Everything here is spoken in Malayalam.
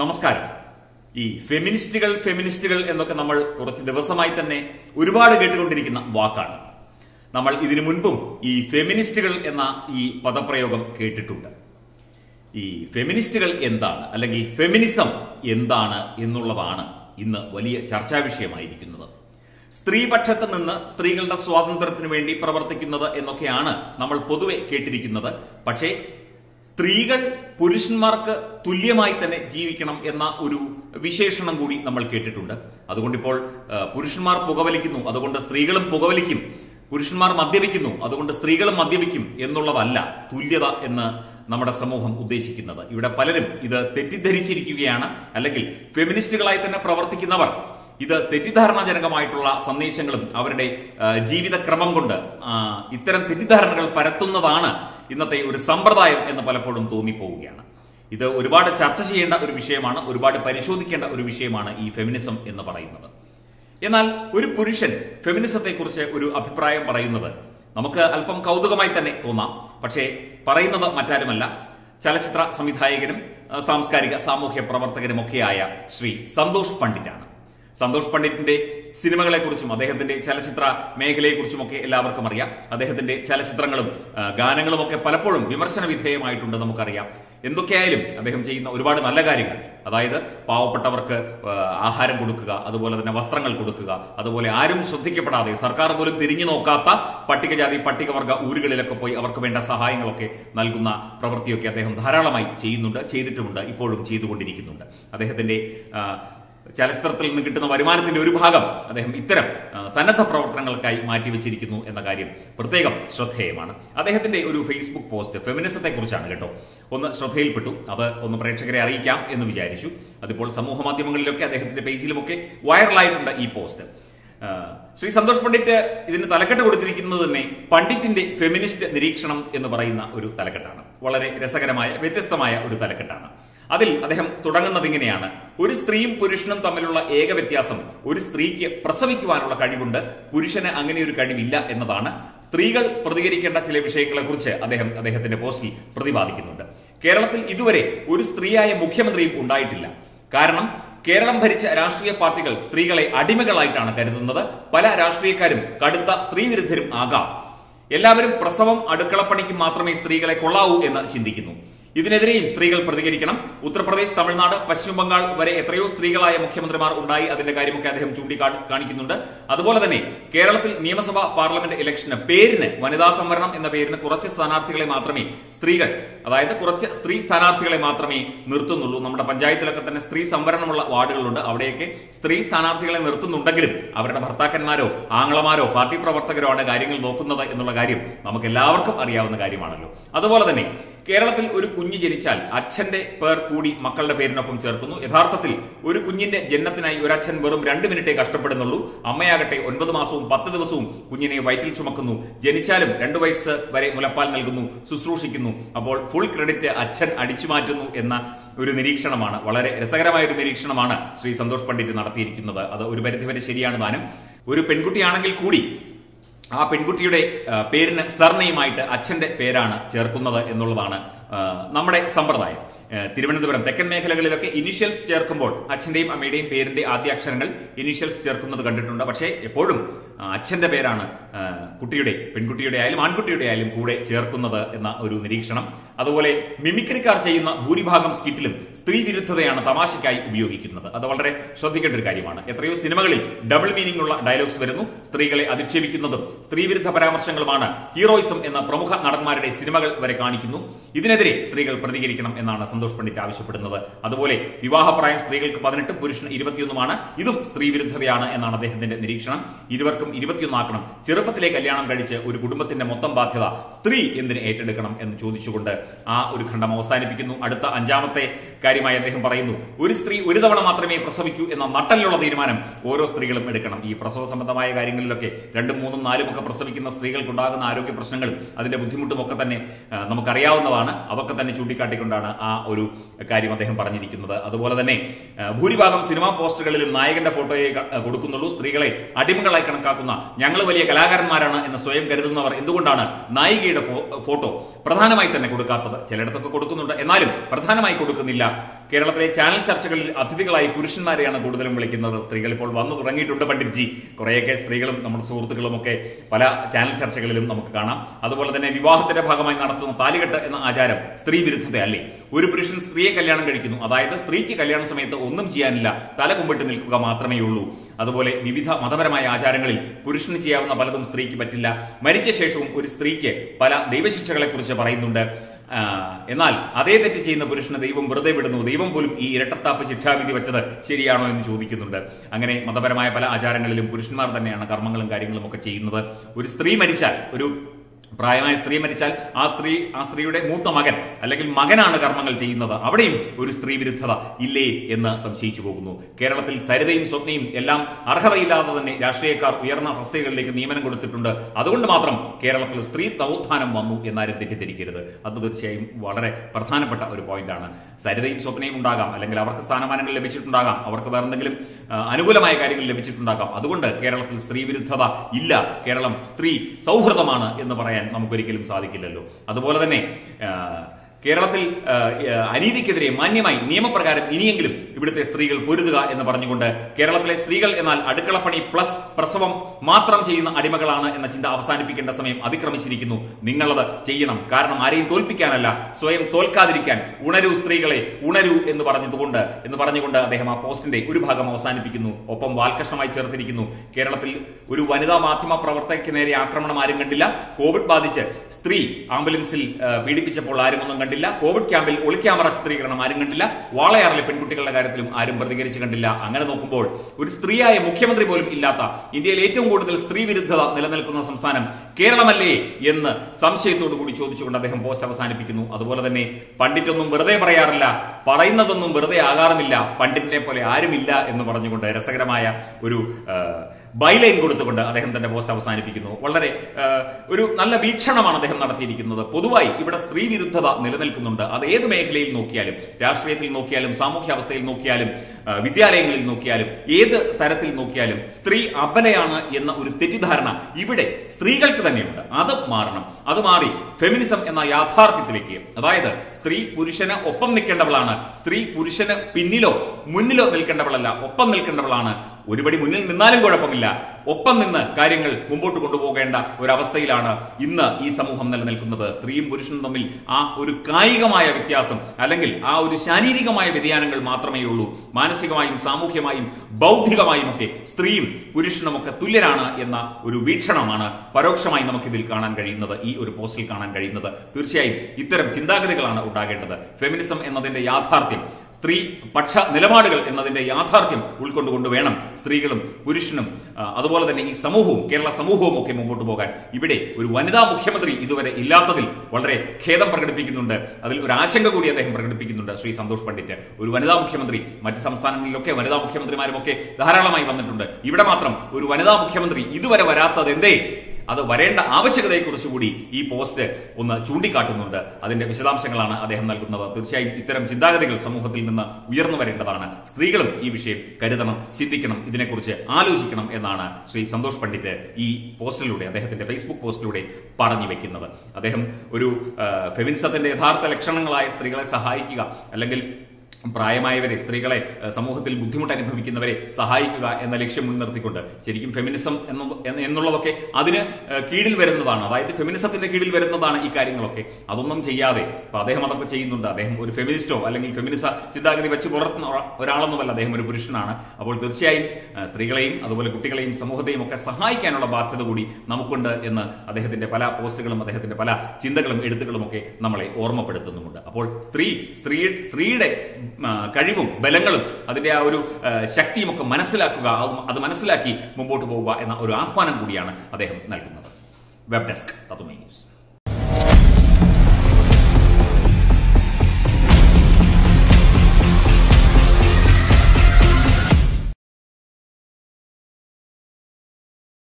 നമസ്കാരം. ഈ ഫെമിനിസ്റ്റുകൾ ഫെമിനിസ്റ്റുകൾ എന്നൊക്കെ നമ്മൾ കുറച്ച് ദിവസമായി തന്നെ ഒരുപാട് കേട്ടുകൊണ്ടിരിക്കുന്ന വാക്കാണ്. നമ്മൾ ഇതിനു മുൻപും ഈ ഫെമിനിസ്റ്റുകൾ എന്ന ഈ പദപ്രയോഗം കേട്ടിട്ടുണ്ട്. ഈ ഫെമിനിസ്റ്റുകൾ എന്താണ് അല്ലെങ്കിൽ ഫെമിനിസം എന്താണ് എന്നുള്ളതാണ് ഇന്ന് വലിയ ചർച്ചാ വിഷയമായിരിക്കുന്നത്. സ്ത്രീപക്ഷത്ത് നിന്ന് സ്ത്രീകളുടെ സ്വാതന്ത്ര്യത്തിനു വേണ്ടി പ്രവർത്തിക്കുന്നത് എന്നൊക്കെയാണ് നമ്മൾ പൊതുവെ കേട്ടിരിക്കുന്നത്. പക്ഷേ സ്ത്രീകൾ പുരുഷന്മാർക്ക് തുല്യമായി തന്നെ ജീവിക്കണം എന്ന ഒരു വിശേഷണം കൂടി നമ്മൾ കേട്ടിട്ടുണ്ട്. അതുകൊണ്ടിപ്പോൾ പുരുഷന്മാർ പുകവലിക്കുന്നു, അതുകൊണ്ട് സ്ത്രീകളും പുകവലിക്കും, പുരുഷന്മാർ മദ്യപിക്കുന്നു, അതുകൊണ്ട് സ്ത്രീകളും മദ്യപിക്കും എന്നുള്ളതല്ല തുല്യത എന്ന് നമ്മുടെ സമൂഹം ഉദ്ദേശിക്കുന്നത്. ഇവിടെ പലരും ഇത് തെറ്റിദ്ധരിച്ചിരിക്കുകയാണ്. അല്ലെങ്കിൽ ഫെമിനിസ്റ്റുകളായി തന്നെ പ്രവർത്തിക്കുന്നവർ ഇത് തെറ്റിദ്ധാരണാജനകമായിട്ടുള്ള സന്ദേശങ്ങളും അവരുടെ ജീവിതക്രമം കൊണ്ട് ഇത്തരം തെറ്റിദ്ധാരണകൾ പരത്തുന്നതാണ് ഇന്നത്തെ ഒരു സമ്പ്രദായം എന്ന് പലപ്പോഴും തോന്നിപ്പോവുകയാണ്. ഇത് ഒരുപാട് ചർച്ച ചെയ്യേണ്ട ഒരു വിഷയമാണ്, ഒരുപാട് പരിശോധിക്കേണ്ട ഒരു വിഷയമാണ് ഈ ഫെമിനിസം എന്ന് പറയുന്നത്. എന്നാൽ ഒരു പുരുഷൻ ഫെമിനിസത്തെക്കുറിച്ച് ഒരു അഭിപ്രായം പറയുന്നത് നമുക്ക് അല്പം കൗതുകമായി തന്നെ തോന്നാം. പക്ഷേ പറയുന്നത് മറ്റാരുമല്ല, ചലച്ചിത്ര സംവിധായകനും സാംസ്കാരിക സാമൂഹ്യ പ്രവർത്തകനുമൊക്കെയായ ശ്രീ സന്തോഷ് പണ്ഡിറ്റാണ്. സന്തോഷ് പണ്ഡിറ്റിന്റെ സിനിമകളെക്കുറിച്ചും അദ്ദേഹത്തിന്റെ ചലച്ചിത്ര മേഖലയെക്കുറിച്ചുമൊക്കെ എല്ലാവർക്കും അറിയാം. അദ്ദേഹത്തിന്റെ ചലച്ചിത്രങ്ങളും ഗാനങ്ങളും ഒക്കെ പലപ്പോഴും വിമർശന വിധേയമായിട്ടുണ്ട്, നമുക്കറിയാം. എന്തൊക്കെയായാലും അദ്ദേഹം ചെയ്യുന്ന ഒരുപാട് നല്ല കാര്യങ്ങൾ, അതായത് പാവപ്പെട്ടവർക്ക് ആഹാരം കൊടുക്കുക, അതുപോലെ തന്നെ വസ്ത്രങ്ങൾ കൊടുക്കുക, അതുപോലെ ആരും ശ്രദ്ധിക്കപ്പെടാതെ സർക്കാർ പോലും തിരിഞ്ഞു നോക്കാത്ത പട്ടികജാതി പട്ടികവർഗ ഊരുകളിലൊക്കെ പോയി അവർക്ക് വേണ്ട സഹായങ്ങളൊക്കെ നൽകുന്ന പ്രവൃത്തിയൊക്കെ അദ്ദേഹം ധാരാളമായി ചെയ്യുന്നുണ്ട്, ചെയ്തിട്ടുമുണ്ട്, ഇപ്പോഴും ചെയ്തുകൊണ്ടിരിക്കുന്നുണ്ട്. അദ്ദേഹത്തിന്റെ ചലച്ചിത്രത്തിൽ നിന്ന് കിട്ടുന്ന വരുമാനത്തിന്റെ ഒരു ഭാഗം അദ്ദേഹം ഇത്തരം സന്നദ്ധ പ്രവർത്തനങ്ങൾക്കായി മാറ്റിവെച്ചിരിക്കുന്നു എന്ന കാര്യം പ്രത്യേകം ശ്രദ്ധേയമാണ്. അദ്ദേഹത്തിന്റെ ഒരു ഫേസ്ബുക്ക് പോസ്റ്റ് ഫെമിനിസത്തെ കുറിച്ചാണ് കേട്ടോ, ഒന്ന് ശ്രദ്ധയിൽപ്പെട്ടു. അത് ഒന്ന് പ്രേക്ഷകരെ അറിയിക്കാം എന്ന് വിചാരിച്ചു. അതിപ്പോൾ സമൂഹ മാധ്യമങ്ങളിലൊക്കെ അദ്ദേഹത്തിന്റെ പേജിലുമൊക്കെ വൈറലായിട്ടുണ്ട് ഈ പോസ്റ്റ്. ശ്രീ സന്തോഷ് പണ്ഡിറ്റ് ഇതിന് തലക്കെട്ട് കൊടുത്തിരിക്കുന്നത് തന്നെ പണ്ഡിറ്റിന്റെ ഫെമിനിസ്റ്റ് നിരീക്ഷണം എന്ന് പറയുന്ന ഒരു തലക്കെട്ടാണ്. വളരെ രസകരമായ വ്യത്യസ്തമായ ഒരു തലക്കെട്ടാണ്. അതിൽ അദ്ദേഹം തുടങ്ങുന്നത് ഇങ്ങനെയാണ്: ഒരു സ്ത്രീയും പുരുഷനും തമ്മിലുള്ള ഏക വ്യത്യാസം ഒരു സ്ത്രീക്ക് പ്രസവിക്കുവാനുള്ള കഴിവുണ്ട്, പുരുഷന് അങ്ങനെ ഒരു കഴിവില്ല എന്നതാണ്. സ്ത്രീകൾ പ്രതികരിക്കേണ്ട ചില വിഷയങ്ങളെക്കുറിച്ച് അദ്ദേഹം അദ്ദേഹത്തിന്റെ പോസ്റ്റിൽ പ്രതിപാദിക്കുന്നുണ്ട്. കേരളത്തിൽ ഇതുവരെ ഒരു സ്ത്രീയായ മുഖ്യമന്ത്രിയും ഉണ്ടായിട്ടില്ല. കാരണം കേരളം ഭരിച്ച രാഷ്ട്രീയ പാർട്ടികൾ സ്ത്രീകളെ അടിമകളായിട്ടാണ് കരുതുന്നത്. പല രാഷ്ട്രീയക്കാരും കടുത്ത സ്ത്രീവിരുദ്ധരും ആകാം. എല്ലാവരും പ്രസവം അടുക്കളപ്പണിക്ക് മാത്രമേ സ്ത്രീകളെ കൊള്ളാവൂ എന്ന് ചിന്തിക്കുന്നു. ഇതിനെതിരെയും സ്ത്രീകൾ പ്രതികരിക്കണം. ഉത്തർപ്രദേശ്, തമിഴ്നാട്, പശ്ചിമ ബംഗാൾ വരെ എത്രയോ സ്ത്രീകളായ മുഖ്യമന്ത്രിമാർ ഉണ്ടായി, അതിന്റെ കാര്യമൊക്കെ അദ്ദേഹം ചൂണ്ടിക്കാണിക്കുന്നുണ്ട്. അതുപോലെ തന്നെ കേരളത്തിൽ നിയമസഭാ പാർലമെന്റ് ഇലക്ഷന് പേരിന് വനിതാ സംവരണം എന്ന പേരിന് കുറച്ച് സ്ഥാനാർത്ഥികളെ മാത്രമേ സ്ത്രീകൾ, അതായത് കുറച്ച് സ്ത്രീ സ്ഥാനാർത്ഥികളെ മാത്രമേ നിർത്തുന്നുള്ളൂ. നമ്മുടെ പഞ്ചായത്തിലൊക്കെ തന്നെ സ്ത്രീ സംവരണമുള്ള വാർഡുകളുണ്ട്. അവിടെയൊക്കെ സ്ത്രീ സ്ഥാനാർത്ഥികളെ നിർത്തുന്നുണ്ടെങ്കിലും അവരുടെ ഭർത്താക്കന്മാരോ ആങ്ങളമാരോ പാർട്ടി പ്രവർത്തകരോ ആണ് കാര്യങ്ങൾ നോക്കുന്നത് എന്നുള്ള കാര്യം നമുക്ക് എല്ലാവർക്കും അറിയാവുന്ന കാര്യമാണല്ലോ. അതുപോലെ തന്നെ കേരളത്തിൽ ഒരു കുഞ്ഞ് ജനിച്ചാൽ അച്ഛന്റെ പേർ കൂടി മക്കളുടെ പേരിനൊപ്പം ചേർക്കുന്നു. യഥാർത്ഥത്തിൽ ഒരു കുഞ്ഞിന്റെ ജനനത്തിനായി ഒരച്ഛൻ വെറും 2 മിനിറ്റേ കഷ്ടപ്പെടുന്നുള്ളൂ. അമ്മയാകട്ടെ 9 മാസവും 10 ദിവസവും കുഞ്ഞിനെ വയറ്റിൽ ചുമക്കുന്നു. ജനിച്ചാലും 2 വയസ്സ് വരെ മുലപ്പാൽ നൽകുന്നു, ശുശ്രൂഷിക്കുന്നു. അപ്പോൾ ഫുൾ ക്രെഡിറ്റ് അച്ഛൻ അടിച്ചു മാറ്റുന്നു എന്ന ഒരു നിരീക്ഷണമാണ്, വളരെ രസകരമായ ഒരു നിരീക്ഷണമാണ് ശ്രീ സന്തോഷ് പണ്ഡിറ്റ് നടത്തിയിരിക്കുന്നത്. അത് ഒരു പരിധിവരെ ശരിയാണ് താനും. ഒരു പെൺകുട്ടിയാണെങ്കിൽ കൂടി ആ പെൺകുട്ടിയുടെ പേരിന് സർനെയിമായിട്ട് അച്ഛന്റെ പേരാണ് ചേർക്കുന്നത് എന്നുള്ളതാണ് നമ്മുടെ സമ്പ്രദായം. തിരുവനന്തപുരം തെക്കൻ മേഖലകളിലൊക്കെ ഇനിഷ്യൽസ് ചേർക്കുമ്പോൾ അച്ഛന്റെയും അമ്മയുടെയും പേരിന്റെ ആദ്യാക്ഷരങ്ങൾ ഇനിഷ്യൽസ് ചേർക്കുന്നത് കണ്ടിട്ടുണ്ട്. പക്ഷേ എപ്പോഴും അച്ഛന്റെ പേരാണ് കുട്ടിയുടെ, പെൺകുട്ടിയുടെ ആയാലും ആൺകുട്ടിയുടെ ആയാലും കൂടെ ചേർക്കുന്നത് എന്ന ഒരു നിരീക്ഷണം. അതുപോലെ മിമിക്രിക്കാർ ചെയ്യുന്ന ഭൂരിഭാഗം സ്കിറ്റിലും സ്ത്രീ വിരുദ്ധതയാണ് തമാശയ്ക്കായി ഉപയോഗിക്കുന്നത്. അത് വളരെ ശ്രദ്ധിക്കേണ്ട ഒരു കാര്യമാണ്. എത്രയോ സിനിമകളിൽ ഡബിൾ മീനിംഗ് ഉള്ള ഡയലോഗ്സ് വരുന്നു. സ്ത്രീകളെ അധിക്ഷേപിക്കുന്നതും സ്ത്രീവിരുദ്ധ പരാമർശങ്ങളുമാണ്. ഹീറോയിസം എന്ന പ്രമുഖ നടന്മാരുടെ സിനിമകൾ വരെ കാണിക്കുന്നു. ഇതിനെതിരെ സ്ത്രീകൾ പ്രതികരിക്കണം എന്നാണ് സന്തോഷ് പണ്ഡിറ്റ് ആവശ്യപ്പെടുന്നത്. അതുപോലെ വിവാഹപ്രായം സ്ത്രീകൾക്ക് 18, പുരുഷന് 21 ഇതും സ്ത്രീവിരുദ്ധതയാണ് എന്നാണ് അദ്ദേഹത്തിന്റെ നിരീക്ഷണം. ഇരുവർക്കും 21 ആക്കണം, ചെറുപ്പത്തിലെ കല്യാണം കഴിച്ച് ഒരു കുടുംബത്തിന്റെ മൊത്തം ബാധ്യത സ്ത്രീ എന്തിന് ഏറ്റെടുക്കണം എന്ന് ചോദിച്ചുകൊണ്ട് ആ ഒരു ഖണ്ഡം അവസാനിപ്പിക്കുന്നു. അടുത്ത 5-മത്തെ കാര്യമായി അദ്ദേഹം പറയുന്നു, ഒരു സ്ത്രീ ഒരു തവണ മാത്രമേ പ്രസവിക്കൂ എന്ന നട്ടലിലുള്ള തീരുമാനം ഓരോ സ്ത്രീകളും എടുക്കണം. ഈ പ്രസവ സംബന്ധമായ കാര്യങ്ങളിലൊക്കെ 2, 3, 4 ഒക്കെ പ്രസവിക്കുന്ന സ്ത്രീകൾക്കുണ്ടാകുന്ന ആരോഗ്യ പ്രശ്നങ്ങളും അതിന്റെ ബുദ്ധിമുട്ടും ഒക്കെ തന്നെ നമുക്കറിയാവുന്നതാണ്. അതൊക്കെ തന്നെ ചൂണ്ടിക്കാട്ടിക്കൊണ്ടാണ് ആ ഒരു കാര്യം അദ്ദേഹം പറഞ്ഞിരിക്കുന്നത്. അതുപോലെ തന്നെ ഭൂരിഭാഗം സിനിമാ പോസ്റ്ററുകളിലും നായകന്റെ ഫോട്ടോയെ കൊടുക്കുന്നുള്ളൂ. സ്ത്രീകളെ അടിമകളായി കണക്കാക്കുന്ന, ഞങ്ങൾ വലിയ കലാകാരന്മാരാണ് എന്ന് സ്വയം കരുതുന്നവർ എന്തുകൊണ്ടാണ് നായികയുടെ ഫോട്ടോ പ്രധാനമായി തന്നെ കൊടുക്കാത്തത്? ചിലയിടത്തൊക്കെ കൊടുക്കുന്നുണ്ട്, എന്നാലും പ്രധാനമായി കൊടുക്കുന്നില്ല. Kerala channel churchical Athikal Purushanari and Gudalam Strigal Polvano Rangi to Panditji, Koreke, Strigal, Namasuruke, Pala channel churchical Namakana, other than a Vivah Hagaman Taligat and Ajara, Sri Virtali. Uripurish three Kalyan, Ada, three Kalyan Sameta Undam Chianla, Talakumbatil Kukamatra Yulu, Adabole, Vivita Mataramaya Ajarangal, Purushan Chiavan Palatum Striki Patilla, Maricha Sheshum Uristrike, Pala Devish Chakalakurcha Parindunda. Enal, are they the chain of Purishna, the even brother, even Pulu, Eretapa, Chitavi, the Vacha, Siriano, and Judikunda, Angane, Matabarama, Ajar and Purishna, the Nanakarmangal and Garing Lokachi, which is three Marisha, Uru, Prima three Marisha, as three, Muta Magan, a little Magana and a Karmangal Chain, Avadim, which is three Virtha, Ile, in the Subsichugo, Kerala, Saturday, Sotnim, Elam, Arhavila, Yashekar, Vierna, Hostel, Lake, Nieman, and Gurutunda, Adun Matram, Kerala plus three, Tautan, Mamu, and I dedicated other shame, water, Parthana, but point down. Saturday, Sotnim, Daga, Langavarkastana, and Levichundaga, our Kavar and the Glim, Anugula, my guiding Levichundaga, Adunda, Kerala plus three Virtha, Illa, Kerala, three, Sauramana in the Barayan. Namukurikilim Sadikillo. Other Bolane Keratil Anidikidre, Manima, Nema Pragar, Inianglip, if it is Strigal Purduga in the Barnigunda, Kerala Strigal and Adakalapani plus Persum, Matram Chain, Adimakalana, and the Chinda of Sani Pikendasame, Adikramichikinu, Ningala, Chayanam, Karnam, Ari Tulpikanala, Soem Tolkadrikan, Unaru Strigale, Unaru in the Barnigunda, they have a post in the Urubhagam of Sani Pikinu, Opam Valkashamai Cherikinu, Kerala, Uruvanida, Matima, Pravata, Canary, Akramana Marigandilla, Covid Badiche, Stri, Ambulance, PDP Polariman. Covid Campbell, Old Camera Street and Marigantilla, Walla Arlepin, Kutical Agarim, Iron Burdigan Gandilla, Anganokum board. With three I Mukhemantri Bolim Ilata, India later would three with the Nelanakuna Samsanam, Kerala Malay, Yen, Samshe to Gudichu, the compost of Sani Pikinu, other than a Panditum Berde Brayarla, Parina the Number de Agarmilla, Pandit Nepole, Arimilla, and the Varajunda, Sagramaya, Uru Bile go to the Buddha, the Hemda Post of Sani Pikino, Uru Nala Vichanamana, the Hematikin, the Puduai, it was three with the Are the eighth make lay no calib, Dashratil no calum, Samukhavastail no calum, Vidya Angle no calib, eighth Taratil no calum, three Apanayana Yena Uriti Dharna, Ibide, Strigal to the name, Ada Marna, Ada Mari, Feminism and Ayathar Titliki, Ada, Stri Purishana, Opam Nikandablana, Stri Purishana Pinilo, Munilo Vilkandablana, Opam Vilkandablana. Everybody Munil Nanalim Gorapamilla, Open in the Karingal, Mumbo to Gondoganda, Uravastailana, Inna, Isamuham Nelkunda, Stream Purishan the Mill, Ah Urukaigamaya Vityasam, Alangil, Ah Urishanigamaya Vidyanangal Matramayulu, Manasigamayim, Samukamayim, Bautigamayamke, Stream, Purishanamaka Tulirana, Yena, Uruvichanamana, Parokshamai Namakil Kanan Garina, E Uripostil Kanan Garina, Turshai, Iteram Chindagrana Udaganda, Feminism and the Yathartim, Three Pacha Nilamadical and the Yathartim, Ulkondu Venam. Strigalum, Purishanum, other than Samuhu, Kerala Samuhu, Mokemo to Bogan, Ibide, Uruanida Mukhematri, either Ilatil, Walre, Kedam Pergapikunda, Adil Rashanga Guria, the Hemperga Pikunda, Sri Sandosh Pandita, Uruanida Mukhematri, Matisam Stan Loke, Vanada Mukhematri Marimoke, the Haralama Ivanatunda, Ivamatram, Uruanida Mukhematri, either Varata than they. Other Varenda Avashaka Kurusudi, E. Post on the Chundi Katanunda, other than Vishalam Sangalana, the Hamilton, the Shai, Iteram Sindagrigal, some of the Tilana, Virno Varendana, Strigal, Ibishe, Kadanam, Siddikanam, Idinakurche, Alusikanam, Edana, Sri Sandosh Pandita, E. Postalude, they had the Facebook Postalude, Paranivekinava, Adehem Uru, Fevinsa, the Harth election lies, Strigal Sahaika, a little. Primary Strigale, Samohotil Butumutani Public in the very Sahaika and the election Mundarikunda, Cherikim feminism and Enoloke, Adina Kidil Verendana, right? The feminism in the Kidil Verendana, Ikaring Loke, Adonam Cheyade, Padehama Cheyunda, them or feministo, Alangi Feminista, Sidagri Vachiboratan or Alanovala, the Hemurishana, about the Chai, Strigale, Adolakutical, Samohade, Mokasahai, and Abat the Woody, Namukunda, and the Hadinapala, Postagram, the Hadinapala, Chindagram, Editaloke, Namale, Orma Pedatunda. About three Karibum, Belangal, Adria, Shakti Moka Manasilaka, Ada Manasilaki, Mumbo to Boba, and Urapan and Gudiana, Adem Nalkuna. Webdesk, Tatu News.